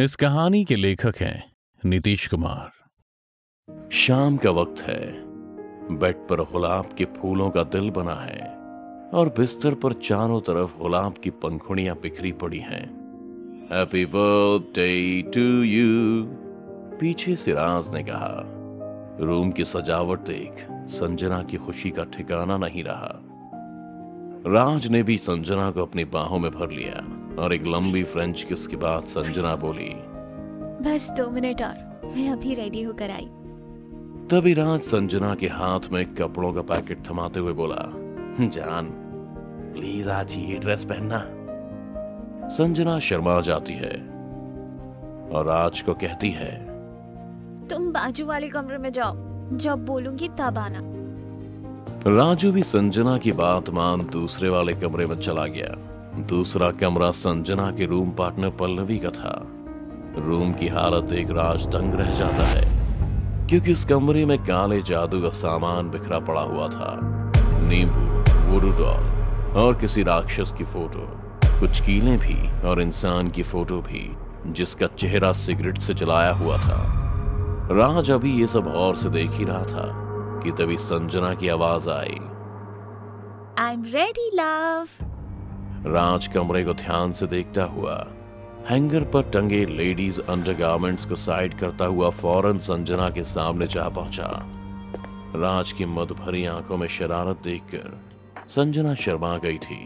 इस कहानी के लेखक हैं नीतीश कुमार। शाम का वक्त है, बेड पर गुलाब के फूलों का दिल बना है और बिस्तर पर चारों तरफ गुलाब की पंखुड़ियां बिखरी पड़ी हैं। हैप्पी बर्थडे टू यू, पीछे सिराज ने कहा। रूम की सजावट देख संजना की खुशी का ठिकाना नहीं रहा। राज ने भी संजना को अपनी बाहों में भर लिया और एक लंबी फ्रेंच किस के बाद संजना बोली, बस 2 मिनट और, मैं अभी रेडी होकर आई। तभी राज संजना के हाथ में कपड़ों का पैकेट थमाते हुए बोला, जान प्लीज आज ये ड्रेस पहनना। संजना शर्मा जाती है और राज को कहती है, तुम बाजू वाले कमरे में जाओ, जब बोलूंगी तब आना। राजू भी संजना की बात मान दूसरे वाले कमरे में चला गया। दूसरा कमरा संजना के रूम पार्टनर पल्लवी का था। रूम की हालत देख राज दंग रह जाता है, क्योंकि इस कमरे में काले जादू का सामान बिखरा पड़ा हुआ था। नींबू, वुडू डॉल और किसी राक्षस की फोटो, कुछ कीलें भी और इंसान की फोटो भी, जिसका चेहरा सिगरेट से जलाया हुआ था। राज अभी ये सब और से देख ही रहा था कि तभी संजना की आवाज आई, I am ready love. Raj कमरे को ध्यान से देखता हुआ हैंगर पर टंगे लेडीज अंडरगारमेंट्स को साइड करता हुआ फौरन संजना के सामने जा पहुंचा। राज की मद भरी आंखों में शरारत देखकर संजना शर्मा गई थी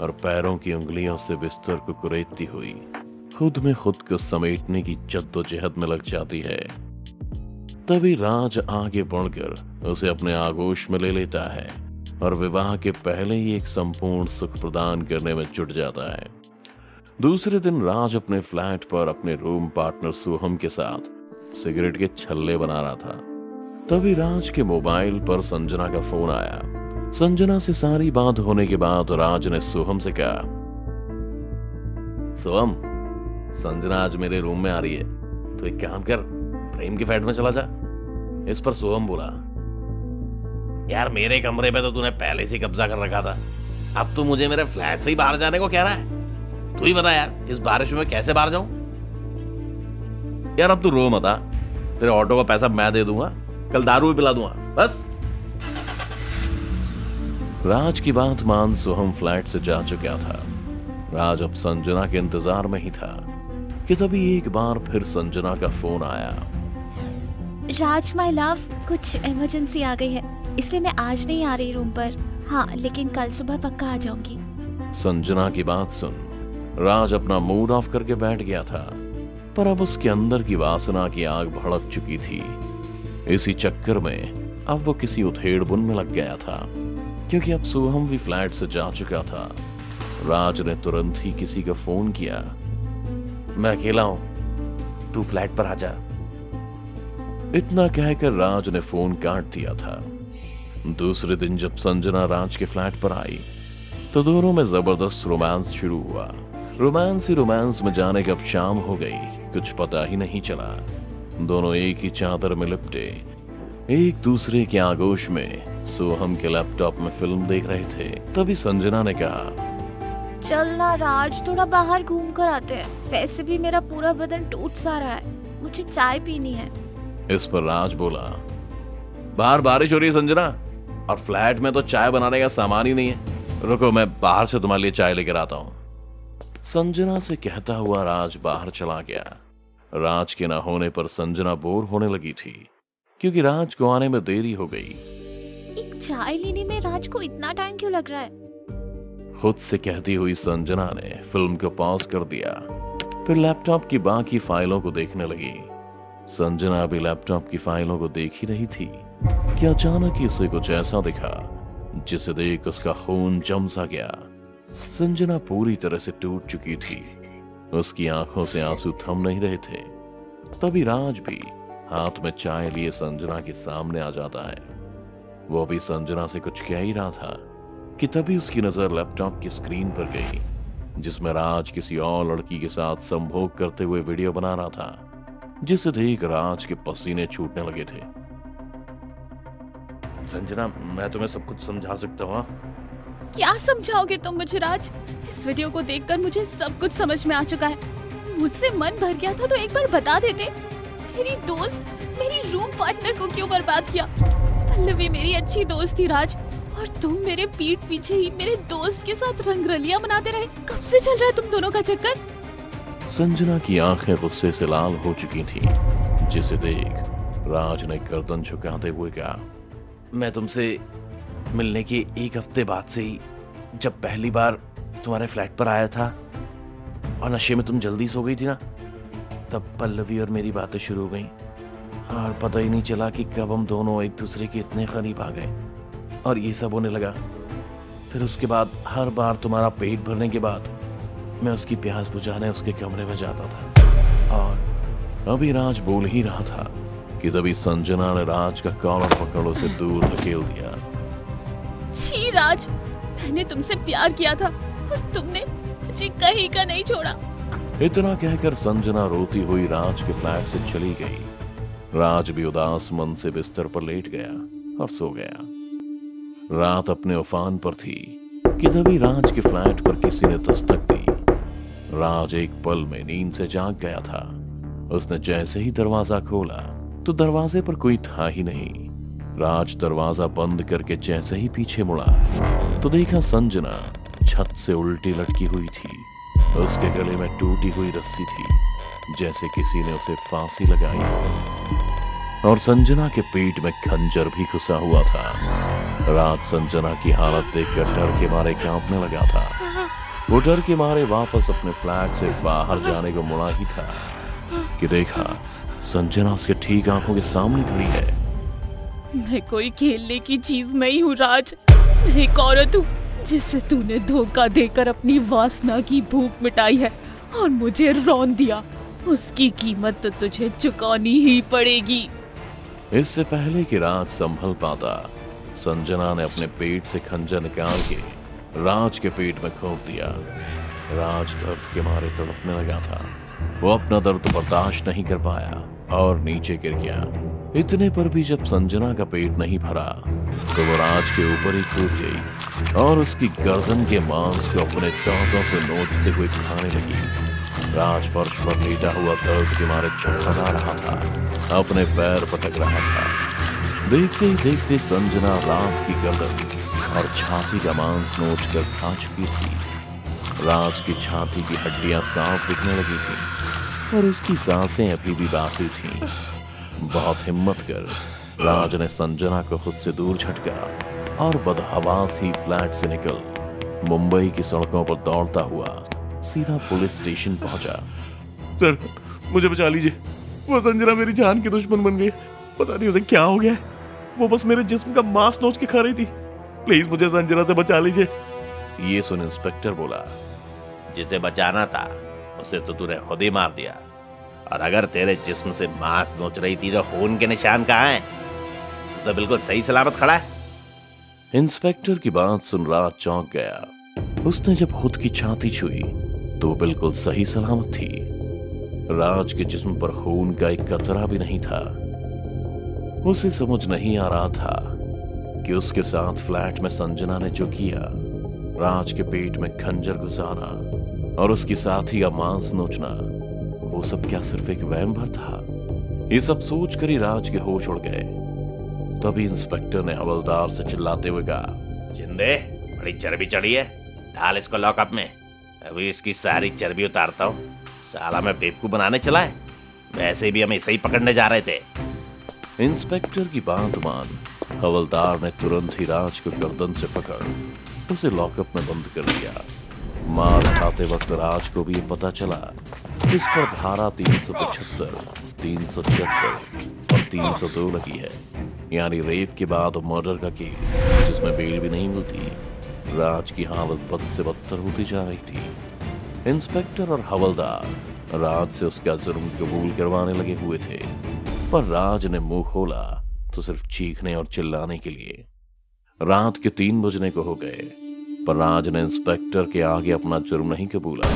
और पैरों की उंगलियों से बिस्तर को कुरेदती हुई खुद में खुद को समेटने की जद्दोजहद में लग जाती है। तभी राज आगे बढ़कर उसे अपने आगोश में ले लेता है और विवाह के पहले ही एक संपूर्ण सुख प्रदान करने में जुट जाता है। दूसरे दिन राज अपने फ्लैट पर अपने रूम पार्टनर सोहम के साथ सिगरेट के छल्ले बना रहा था। तभी राज के मोबाइल पर संजना का फोन आया। संजना से सारी बात होने के बाद राज ने सोहम से कहा, सोहम, संजना आज मेरे रूम में आ रही है, तो एक काम कर, प्रेम की फैट में चला जा। इस पर सोहम बोला, यार मेरे कमरे पे तो तूने पहले से कब्जा कर रखा था, अब तू मुझे मेरे फ्लैट से ही बाहर जाने को कह रहा है। तू ही बता यार, इस बारिश में कैसे बाहर जाऊं? यार अब तू रो मत, तेरे ऑटो का पैसा मैं दे दूंगा, कल दारू भी पिला दूंगा, बस। राज की बात मान सोहम फ्लैट से जा चुका था। राज अब संजना के इंतजार में ही था कि तभी एक बार फिर संजना का फोन आया। राज माय लव, कुछ इमरजेंसी आ गई है, इसलिए मैं आज नहीं आ रही रूम पर। हाँ, लेकिन कल सुबह पक्का आ जाऊंगी। संजना की बात सुन राज अपना मूड ऑफ करके बैठ गया था, पर अब उसके अंदर की वासना की आग भड़क चुकी थी। इसी चक्कर में अब वो किसी उधेड़ बुन में लग गया था, क्योंकि अब सोहम भी फ्लैट से जा चुका था। राज ने तुरंत ही किसी का फोन किया, मैं अकेला हूं, तू फ्लैट पर आ जा। इतना कहकर राज ने फोन काट दिया था। दूसरे दिन जब संजना राज के फ्लैट पर आई तो दोनों में जबरदस्त रोमांस शुरू हुआ। रोमांस ही रोमांस में जाने कब शाम हो गई, कुछ पता ही नहीं चला। दोनों एक ही चादर में लिपटे एक दूसरे के आगोश में सोहम के लैपटॉप में फिल्म देख रहे थे। तभी संजना ने कहा, चल ना राज, थोड़ा बाहर घूम कर आते हैं, वैसे भी मेरा पूरा बदन टूट सा रहा है, मुझे चाय पीनी है। इस पर राज बोला, बाहर बारिश हो रही है संजना, और फ्लैट में तो चाय बनाने का सामान ही नहीं है, रुको मैं बाहर से तुम्हारे लिए चाय लेकर आता हूँ। संजना से कहता हुआ राज बाहर चला गया। राज के ना होने पर संजना बोर होने लगी थी, क्योंकि राज को आने में देरी हो गई। एक चाय लेने में राज को इतना टाइम क्यों लग रहा है? खुद से कहती हुई संजना ने फिल्म को पॉज कर दिया, फिर लैपटॉप की बाकी फाइलों को देखने लगी। संजना भी लैपटॉप की फाइलों को देख ही रही थी कि अचानक ही इसे कुछ ऐसा दिखा जिसे देख उसका खून जम सा गया। संजना पूरी तरह से टूट चुकी थी, उसकी आंखों से आंसू थम नहीं रहे थे। तभी राज भी हाथ में चाय लिए संजना के सामने आ जाता है। वो भी संजना से कुछ कह ही रहा था कि तभी उसकी नजर लैपटॉप की स्क्रीन पर गई, जिसमें राज किसी और लड़की के साथ संभोग करते हुए वीडियो बना रहा था, जिसे देख राज के पसीने छूटने लगे थे। संजना, मैं तुम्हें सब कुछ समझा सकता हूँ। क्या समझाओगे तुम मुझे राज? इस वीडियो को देखकर मुझे सब कुछ समझ में आ चुका है। मुझसे मन भर गया था तो एक बार बता देते। मेरी दोस्त, मेरी रूम पार्टनर को क्यों बर्बाद किया? पल्लवी मेरी अच्छी दोस्त थी राज, और तुम मेरे पीठ पीछे ही मेरे दोस्त के साथ रंगरलिया मनाते रहे। कब से चल रहा है तुम दोनों का चक्कर? संजना की आंखें गुस्से से लाल हो चुकी थी, जिसे देख राज ने गर्दन झुकाते हुए कहा, मैं तुमसे मिलने के एक हफ्ते बाद से ही, जब पहली बार तुम्हारे फ्लैट पर आया था और नशे में तुम जल्दी सो गई थी ना, तब पल्लवी और मेरी बातें शुरू हो गई और पता ही नहीं चला कि कब हम दोनों एक दूसरे के इतने करीब आ गए और ये सब होने लगा। फिर उसके बाद हर बार तुम्हारा पेट भरने के बाद मैं उसकी प्यास बुझाने उसके कमरे में जाता था। और अभी राज बोल ही रहा था कि तभी संजना ने राज का कॉलर पकड़ उसे दूर धकेल दिया। छी राज, मैंने तुमसे प्यार किया था और तुमने मुझे कहीं का नहीं छोड़ा। इतना कहकर संजना रोती हुई राज के फ्लैट से चली गई। राज भी उदास मन से बिस्तर पर लेट गया और सो गया। रात अपने उफान पर थी कि तभी राज के फ्लैट पर किसी ने दस्तक दी। राज एक पल में नींद से जाग गया था। उसने जैसे ही दरवाजा खोला तो दरवाजे पर कोई था ही नहीं। राज दरवाजा बंद करके जैसे ही पीछे मुड़ा तो देखा संजना छत से उल्टी लटकी हुई थी। उसके गले में टूटी हुई रस्सी थी, जैसे किसी ने उसे फांसी लगाई हो, और संजना के पेट में खंजर भी घुसा हुआ था। राज संजना की हालत देखकर डर के मारे कांपने लगा था। वो डर के मारे वापस अपने फ्लैट से बाहर जाने को मुड़ा ही था कि देखा संजना उसके ठीक आंखों के सामने खड़ी है। मैं कोई खेलने की चीज नहीं हूँ राज, मैं एक औरत हूँ जिसे तूने धोखा देकर अपनी वासना की भूख मिटाई है और मुझे रौंद दिया। उसकी कीमत तो तुझे चुकानी ही पड़ेगी। इससे पहले कि राज संभल पाता, संजना ने अपने पेट से खंजर निकाल के राज के पेट में घोंप दिया। राज दर्द के मारे तड़पने लगा था। वो अपना दर्द बर्दाश्त नहीं कर पाया और नीचे गिर गया। इतने पर भी जब संजना का पेट नहीं भरा तो वो राज के ऊपर ही कूद गई और उसकी गर्दन के मांस को अपने दांतों से नोचते हुए खाने लगी। राज फर्श पर लेटा हुआ दर्द के मारे छटपटा रहा था, अपने पैर पटक रहा था। देखते ही देखते संजना राज की गर्दन और छाती का मांस नोच कर खा चुकी थी। राज की छाती की हड्डियां साफ दिखने लगी थी और उसकी सांसें अभी भी बाकी थीं। बहुत हिम्मत कर राज ने संजना को खुद से दूर झटका और बदहवास ही फ्लैट से निकल मुंबई की सड़कों पर दौड़ता हुआ सीधा पुलिस स्टेशन पहुंचा। सर, मुझे बचा लीजिए, वो संजना मेरी जान की दुश्मन बन गई। पता नहीं उसे क्या हो गया, वो बस मेरे जिस्म का मांस नोच के खा रही थी। प्लीज मुझे संजना से बचा लीजिए। ये सुन इंस्पेक्टर बोला, जिसे बचाना था उसे तो तूने खुद ही मार दिया, और अगर तेरे जिस्म से मांस नोच रही थी तो खून के निशान कहाँ हैं? तो बिल्कुल सही सलामत खड़ा है। इंस्पेक्टर की बात सुन राज चौंक गया। उसने जब खुद की छाती छुई तो वो बिल्कुल सही सलामत थी। राज के जिस्म पर खून का एक कतरा भी नहीं था। उसे समझ नहीं आ रहा था कि उसके साथ फ्लैट में संजना ने जो किया, राज के पेट में खंजर घुसाना और उसके साथी का मांस नोचना, वो सब क्या सिर्फ एक वहम भर था? ये सब सोच कर ही राज के होश उड़ गए। तभी इंस्पेक्टर ने हवलदार से चिल्लाते हुए कहा, जिंदे बड़ी चर्बी चढ़ी है, डाल इसको लॉकअप में। अभी इसकी सारी चर्बी उतारता हूँ। साला मैं बेवकूफ बनाने चला है, वैसे भी हम ऐसे ही पकड़ने जा रहे थे। इंस्पेक्टर की बात मान हवलदार ने तुरंत ही राज को गर्दन से पकड़ उसे लॉकअप में बंद कर दिया। मार खाते वक्त राज को भी पता चला इस पर धारा 375, 376 और 302 लगी है, यानी रेप के बाद मर्डर का केस जिसमें बेल भी नहीं मिलती। राज की हालत बद से बदतर होती जा रही थी। इंस्पेक्टर और हवलदार राज से उसका जुर्म कबूल करवाने लगे हुए थे, पर राज ने मुंह खोला तो सिर्फ चीखने और चिल्लाने के लिए। रात के 3 बजने को हो गए, पर राज ने इंस्पेक्टर के आगे अपना जुर्म नहीं कबूला।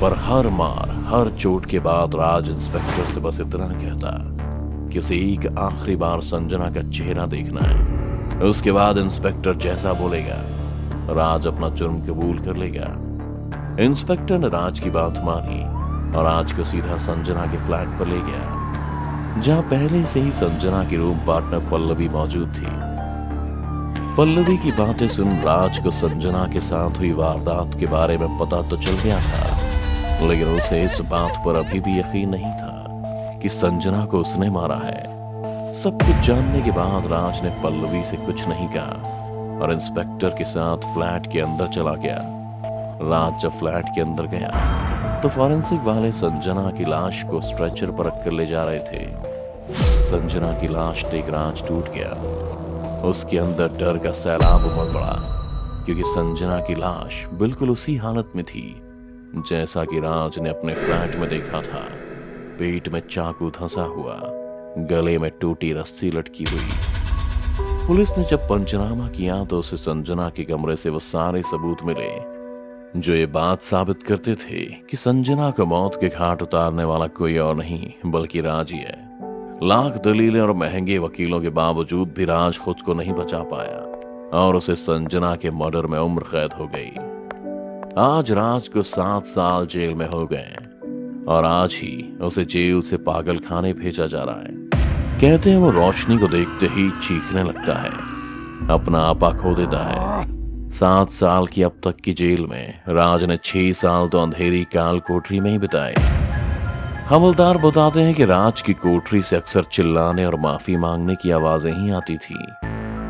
पर हर मार हर चोट के बाद राज इंस्पेक्टर से बस इतना कहता कि उसे एक आखिरी बार संजना का चेहरा देखना है। उसके बाद इंस्पेक्टर जैसा बोलेगा राज अपना जुर्म कबूल कर लेगा। इंस्पेक्टर ने राज की बात मानी और आज को सीधा संजना के फ्लैट पर ले गया, जहां पहले से ही संजना की रूम पार्टनर पल्लवी मौजूद थी। पल्लवी की बातें सुन राज को संजना के साथ हुई वारदात के बारे में पता तो चल गया था, लेकिन उसे इस बात पर अभी भी यकीन नहीं था कि संजना को उसने मारा है। सब कुछ जानने के बाद राज ने पल्लवी से कुछ नहीं कहा और इंस्पेक्टर के साथ फ्लैट के अंदर चला गया। राज जब फ्लैट के अंदर गया तो फॉरेंसिक वाले संजना की लाश को स्ट्रेचर पर रखकर ले जा रहे थे। संजना की लाश देख राज टूट गया। उसके अंदर डर का सैलाब उमड़ पड़ा, क्योंकि संजना की लाश बिल्कुल उसी हालत में थी जैसा कि राज ने अपने फ्लैट में देखा था। पेट में चाकू धंसा हुआ, गले में टूटी रस्सी लटकी हुई। पुलिस ने जब पंचनामा किया तो उसे संजना के कमरे से वो सारे सबूत मिले जो ये बात साबित करते थे कि संजना को मौत के घाट उतारने वाला कोई और नहीं बल्कि राज ही है। लाख दलीलें और महंगे वकीलों के बावजूद भी राज खुद को नहीं बचा पाया और उसे संजना के मर्डर में उम्र कैद हो गई। आज राज को 7 साल जेल में हो गए और आज ही उसे जेल से पागल खाने भेजा जा रहा है। कहते हैं वो रोशनी को देखते ही चीखने लगता है, अपना आपा खो देता है। 7 साल की अब तक की जेल में राज ने 6 साल तो अंधेरी काल कोठरी में ही बिताए। हमलदार बताते हैं कि राज की कोठरी से अक्सर चिल्लाने और माफी मांगने की आवाजें ही आती थी।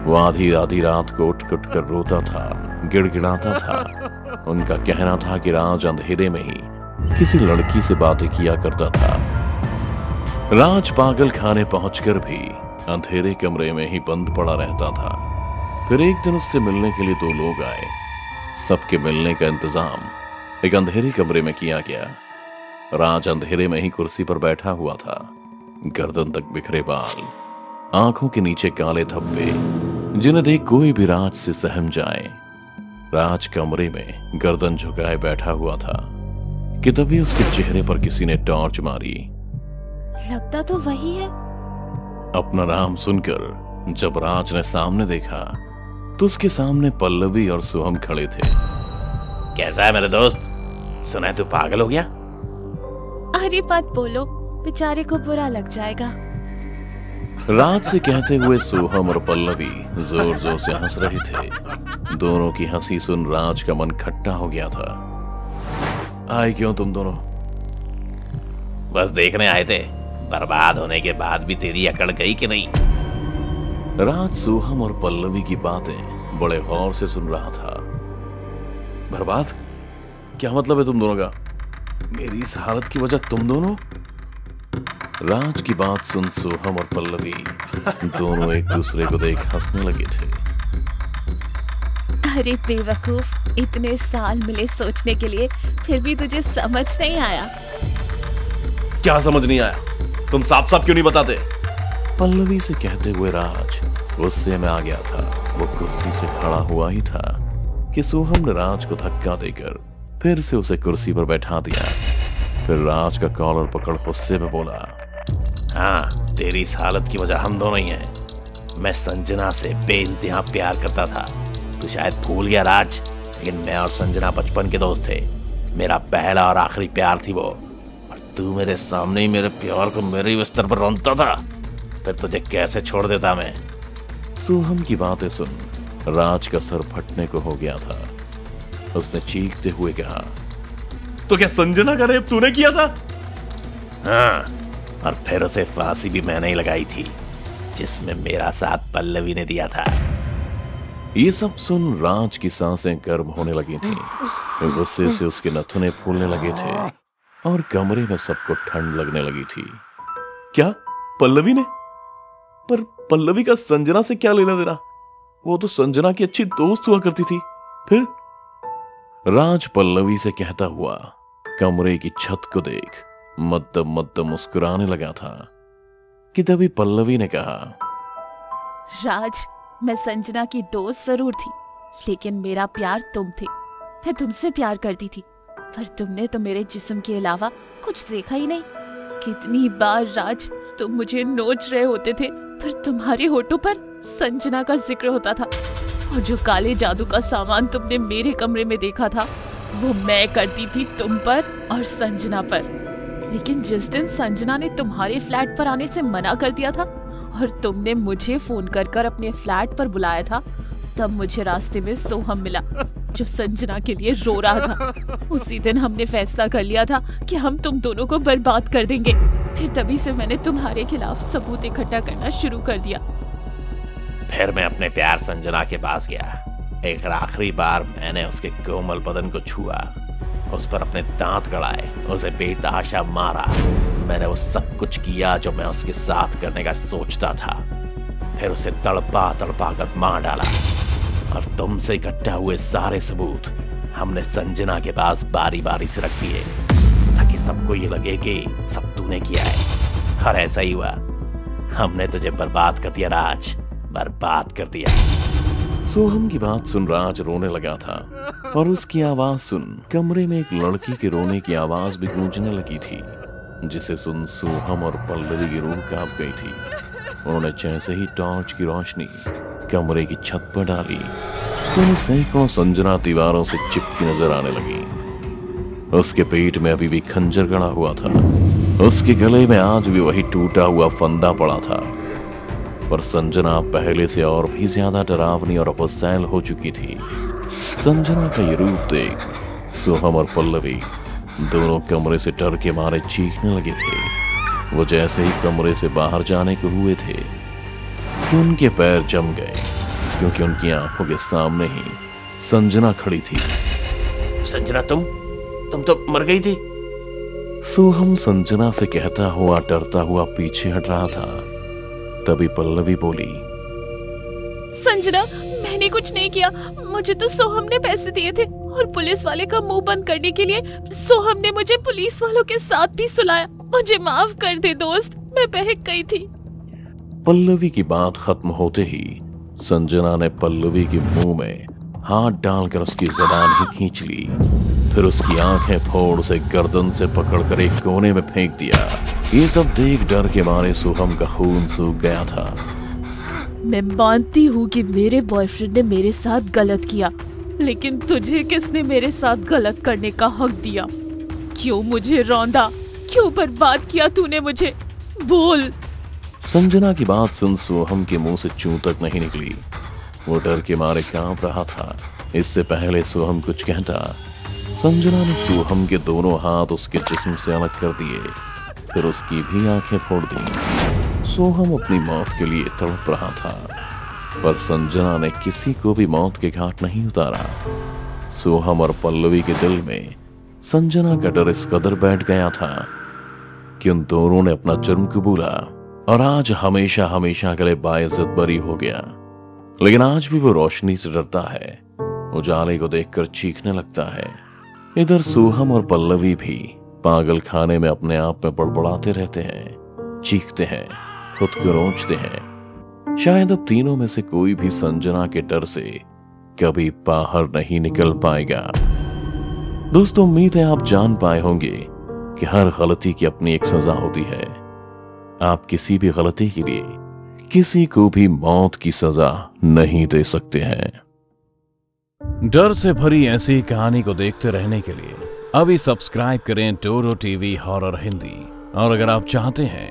वो आधी आधी रात को उठ-उठ कर रोता था, गिड़गिड़ाता था। उनका कहना था कि राज अंधेरे में ही किसी लड़की से बातें किया करता था। राज पागल खाने पहुंचकर भी अंधेरे कमरे में ही बंद पड़ा रहता था। फिर एक दिन उससे मिलने के लिए 2 लोग आए। सबके मिलने का इंतजाम एक अंधेरे कमरे में किया गया। राज अंधेरे में ही कुर्सी पर बैठा हुआ था, गर्दन तक बिखरे बाल, आंखों के नीचे काले धब्बे, जिन्हें देख कोई भी राज से सहम जाए। राज कमरे में गर्दन झुकाए बैठा हुआ था कि तभी उसके चेहरे पर किसी ने टॉर्च मारी। लगता तो वही है। अपना नाम सुनकर जब राज ने सामने देखा तो उसके सामने पल्लवी और सोहम खड़े थे। कैसा है मेरे दोस्त? सुना है तू पागल हो गया। अरे मत बोलो, बेचारे को बुरा लग जाएगा। राज से कहते हुए सोहम और पल्लवी जोर जोर से हंस रहे थे। दोनों की हंसी सुन राज का मन खट्टा हो गया था। आए क्यों तुम दोनों? बस देखने आए थे, बर्बाद होने के बाद भी तेरी अकड़ गई कि नहीं। राज सोहम और पल्लवी की बातें बड़े गौर से सुन रहा था। बर्बाद? क्या मतलब है तुम दोनों का? मेरी इस हालत की वजह तुम दोनों? राज की बात सुन सोहम और पल्लवी दोनों एक दूसरे को देख हंसने लगे थे। अरे बेवकूफ, इतने साल मिले सोचने के लिए, फिर भी तुझे समझ नहीं आया। क्या समझ नहीं आया? तुम साफ साफ क्यों नहीं बताते? पल्लवी से कहते हुए राज गुस्से में आ गया था। वो कुर्सी से खड़ा हुआ ही था कि सोहम ने राज को धक्का देकर फिर से उसे कुर्सी पर बैठा दिया। फिर राज का कॉलर पकड़ गुस्से में बोला, हाँ, तेरी इस हालत की वजह हम दोनों ही हैं। मैं संजना से बेइंतहा प्यार करता था। तू शायद भूल गया राज, लेकिन मैं और संजना बचपन के दोस्त थे। मेरा पहला और आखिरी प्यार थी वो। तू मेरे सामने ही मेरे प्यार को मेरे ही बिस्तर पर रौंदता था, फिर तुझे कैसे छोड़ देता मैं। सोहम की बातें सुन राज का सर फटने को हो गया था। उसने चीखते हुए कहा, तो क्या संजना का रेप तूने किया था? हाँ, और फिर उसे फांसी भी मैंने ही लगाई थी, जिसमें मेरा साथ पल्लवी ने दिया था। ये सब सुन राज की सांसें गर्म होने लगी थी। गुस्से से उसके नथुने फूलने लगे थे और कमरे में सबको ठंड लगने लगी थी। क्या पल्लवी ने? पर पल्लवी का संजना से क्या लेना देना? वो तो संजना की अच्छी दोस्त हुआ करती थी। फिर राज पल्लवी से कहता हुआ कमरे की छत को देख मद्दम मद्दम मुस्कुराने लगा था कि तभी पल्लवी ने कहा, राज, मैं संजना की दोस्त जरूर थी, लेकिन मेरा प्यार तुम थे। मैं तुमसे प्यार करती थी, पर तुमने तो मेरे जिस्म के अलावा कुछ देखा ही नहीं। कितनी बार राज तुम मुझे नोच रहे होते थे, पर तुम्हारे होठों पर संजना का जिक्र होता था। और जो काले जादू का सामान तुमने मेरे कमरे में देखा था, वो मैं करती थी तुम पर और संजना पर। लेकिन जिस दिन संजना ने तुम्हारे फ्लैट पर आने से मना कर दिया था और तुमने मुझे फोन कर अपने फ्लैट पर बुलाया था, तब मुझे रास्ते में सोहम मिला जो संजना के लिए रो रहा था। उसी दिन हमने फैसला कर लिया था कि हम तुम दोनों को बर्बाद कर देंगे। फिर तभी से मैंने तुम्हारे खिलाफ सबूत इकट्ठा करना शुरू कर दिया। फिर मैं अपने प्यार संजना के पास गया। एक आखिरी बार मैंने उसके कोमल बदन को छुआ, उस पर अपने दांत गड़ाए, उसे बेतहाशा मारा। मैंने वो सब कुछ किया जो मैं उसके साथ करने का सोचता था। फिर उसे तड़पा तड़पा कर मार डाला और तुमसे इकट्ठा हुए सारे सबूत हमने संजना के पास बारी बारी से रख दिए ताकि सबको ये लगे कि सब तूने किया है। और ऐसा ही हुआ, हमने तुझे बर्बाद कर दिया राज, बर्बाद कर दिया। सोहम की बात सुन राज रोने लगा था और उसकी आवाज सुन कमरे में एक लड़की के रोने की आवाज भी गूंजने लगी थी, जिसे सुन सोहम और पल्लवी की रूह कांप गई थी। उन्होंने जैसे ही टॉर्च की रोशनी कमरे की छत पर डाली तो सैकड़ों संजना दीवारों से चिपकी नजर आने लगी। उसके पेट में अभी भी खंजर गड़ा हुआ था, उसके गले में आज भी वही टूटा हुआ फंदा पड़ा था, पर संजना पहले से और भी ज्यादा डरावनी और अपसैल हो चुकी थी। संजना का ये रूप देख सोहम और पल्लवी दोनों कमरे से डर के मारे चीखने लगे थे। वो जैसे ही कमरे से बाहर जाने को हुए थे, उनके पैर जम गए क्योंकि उनकी आंखों के सामने ही संजना खड़ी थी। संजना, तुम तो मर गई थी। सोहम संजना से कहता हुआ डरता हुआ पीछे हट रहा था, तभी पल्लवी बोली, संजना, मैंने कुछ नहीं किया। मुझे तो सोहम ने पैसे दिए थे और पुलिस वाले का मुंह बंद करने के लिए सोहम ने मुझे पुलिस वालों के साथ भी सुलाया। मुझे माफ कर दे दोस्त, मैं बहक गई थी। पल्लवी की बात खत्म होते ही संजना ने पल्लवी के मुंह में हाथ डालकर उसकी जबान ही खींच ली, फिर उसकी आंखें फोड़ से गर्दन से पकड़कर एक कोने में फेंक दिया। ये सब देख डर के मारे सोहम का खून सूख गया था। मैं मानती हूँ कि मेरे बॉयफ्रेंड ने मेरे साथ गलत किया, लेकिन तुझे किसने मेरे साथ गलत करने का हक दिया? क्यों मुझे रौंदा, क्यों बर्बाद किया तूने मुझे, बोल। संजना की बात सुन सोहम के मुंह से चू तक नहीं निकली। वो डर के मारे कांप रहा था। इससे पहले सोहम कुछ कहता, संजना ने सोहम के दोनों हाथ उसके जिस्म से अलग कर दिए, फिर उसकी भी आंखें फोड़ दी। सोहम अपनी मौत के लिए तड़प रहा था, पर संजना ने किसी को भी मौत के घाट नहीं उतारा। सोहम और पल्लवी के दिल में संजना का डर इस कदर बैठ गया था कि उन दोनों ने अपना जुर्म कबूला और आज हमेशा हमेशा के लिए बाइज्जत बरी हो गया। लेकिन आज भी वो रोशनी से डरता है, उजाले को देखकर चीखने लगता है। इधर सोहम और पल्लवी भी पागल खाने में अपने आप में बड़बड़ाते रहते हैं, चीखते हैं, खुद को रोचते हैं। शायद अब तीनों में से कोई भी संजना के डर से कभी बाहर नहीं निकल पाएगा। दोस्तों, उम्मीद है आप जान पाए होंगे कि हर गलती की अपनी एक सजा होती है। आप किसी भी गलती के लिए किसी को भी मौत की सजा नहीं दे सकते हैं। डर से भरी ऐसी कहानी को देखते रहने के लिए अभी सब्सक्राइब करें डोडो टीवी हॉरर हिंदी। और अगर आप चाहते हैं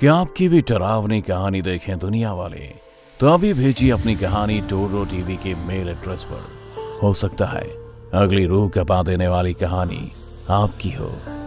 कि आपकी भी डरावनी कहानी देखें दुनिया वाले, तो अभी भेजिए अपनी कहानी डोडो टीवी के मेल एड्रेस पर। हो सकता है अगली रूह कांपा देने वाली कहानी आपकी हो।